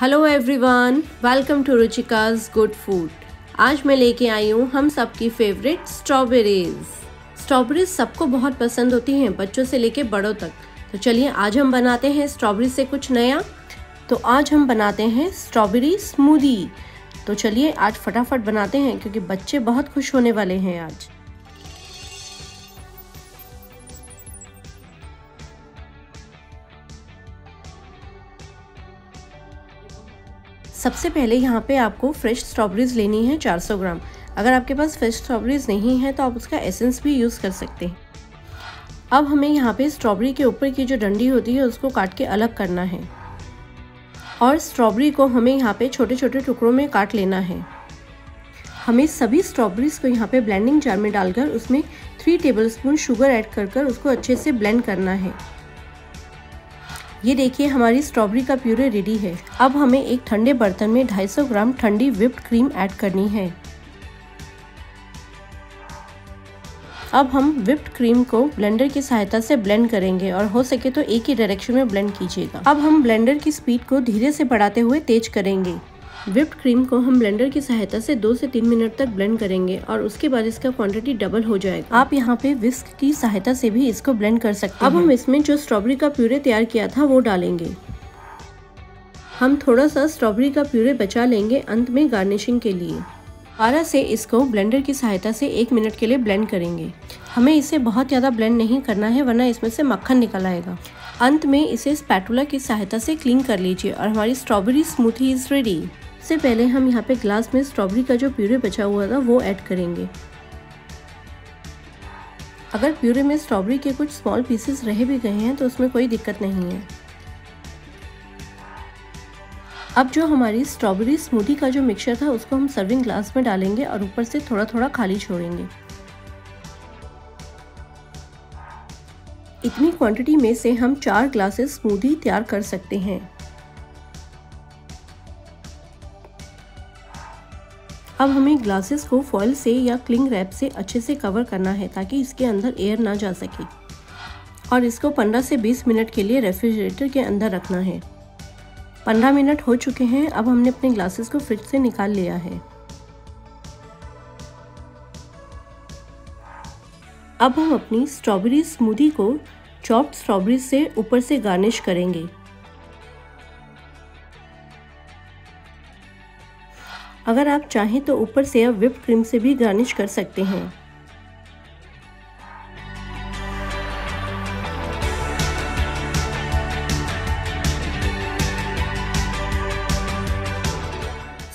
Hello everyone, welcome to Ruchika's good food. आज मैं लेके आई हूँ हम सबकी फेवरेट स्ट्रॉबेरीज। सबको बहुत पसंद होती हैं, बच्चों से लेके बड़ों तक। तो चलिए आज हम बनाते हैं स्ट्रॉबेरी से कुछ नया। तो आज हम बनाते हैं स्ट्रॉबेरी स्मूदी। तो चलिए आज फटाफट बनाते हैं क्योंकि बच्चे बहुत खुश होने वाले हैं आज। सबसे पहले यहाँ पे आपको फ्रेश स्ट्रॉबेरीज लेनी है 400 ग्राम। अगर आपके पास फ्रेश स्ट्रॉबेरीज नहीं है तो आप उसका एसेंस भी यूज़ कर सकते हैं। अब हमें यहाँ पे स्ट्रॉबेरी के ऊपर की जो डंडी होती है उसको काट के अलग करना है और स्ट्रॉबेरी को हमें यहाँ पे छोटे छोटे टुकड़ों में काट लेना है। हमें सभी स्ट्रॉबेरीज को यहाँ पे ब्लेंडिंग जार में डालकर उसमें 3 टेबलस्पून शुगर ऐड कर उसको अच्छे से ब्लेंड करना है। ये देखिए हमारी स्ट्रॉबेरी का प्यूरे रेडी है। अब हमें एक ठंडे बर्तन में 250 ग्राम ठंडी व्हिप्ड क्रीम ऐड करनी है। अब हम व्हिप्ड क्रीम को ब्लेंडर की सहायता से ब्लेंड करेंगे और हो सके तो एक ही डायरेक्शन में ब्लेंड कीजिएगा। अब हम ब्लेंडर की स्पीड को धीरे से बढ़ाते हुए तेज करेंगे। व्हिप्ड क्रीम को हम ब्लेंडर की सहायता से 2 से 3 मिनट तक ब्लेंड करेंगे और उसके बाद इसका क्वांटिटी डबल हो जाएगा। आप यहाँ पे विस्क की सहायता से भी इसको ब्लेंड कर सकते हैं। अब हम इसमें जो स्ट्रॉबेरी का प्यूरे तैयार किया था वो डालेंगे। हम थोड़ा सा स्ट्रॉबेरी का प्यूरे बचा लेंगे अंत में गार्निशिंग के लिए। दोबारा से इसको ब्लेंडर की सहायता से 1 मिनट के लिए ब्लेंड करेंगे। हमें इसे बहुत ज़्यादा ब्लेंड नहीं करना है वरना इसमें से मक्खन निकल आएगा। अंत में इसे स्पैटुला की सहायता से क्लीन कर लीजिए और हमारी स्ट्रॉबेरी स्मूथी इज़ रेडी। इससे पहले हम यहाँ पे ग्लास में स्ट्रॉबेरी का जो प्यूरे बचा हुआ था वो ऐड करेंगे। अगर प्यूरे में स्ट्रॉबेरी के कुछ स्मॉल पीसेस रह भी गए हैं तो उसमें कोई दिक्कत नहीं है। अब जो हमारी स्ट्रॉबेरी स्मूदी का जो मिक्सचर था उसको हम सर्विंग ग्लास में डालेंगे और ऊपर से थोड़ा थोड़ा खाली छोड़ेंगे। इतनी क्वांटिटी में से हम 4 ग्लासेस स्मूदी तैयार कर सकते हैं। अब हमें ग्लासेस को फॉइल से या क्लिंग रैप से अच्छे से कवर करना है ताकि इसके अंदर एयर ना जा सके और इसको 15 से 20 मिनट के लिए रेफ्रिजरेटर के अंदर रखना है। 15 मिनट हो चुके हैं। अब हमने अपने ग्लासेस को फ्रिज से निकाल लिया है। अब हम अपनी स्ट्रॉबेरी स्मूदी को चॉप्ड स्ट्रॉबेरी से ऊपर से गार्निश करेंगे। अगर आप चाहें तो ऊपर से आप व्हिप क्रीम से भी गार्निश कर सकते हैं।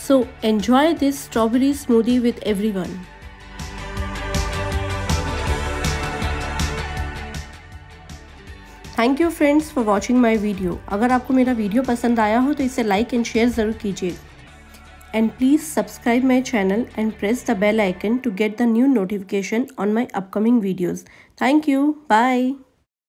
So enjoy this strawberry smoothie with everyone. Thank you friends for watching my video. अगर आपको मेरा वीडियो पसंद आया हो तो इसे लाइक एंड शेयर ज़रूर कीजिए and please subscribe my channel and press the bell icon to get the new notification on my upcoming videos. Thank you. Bye.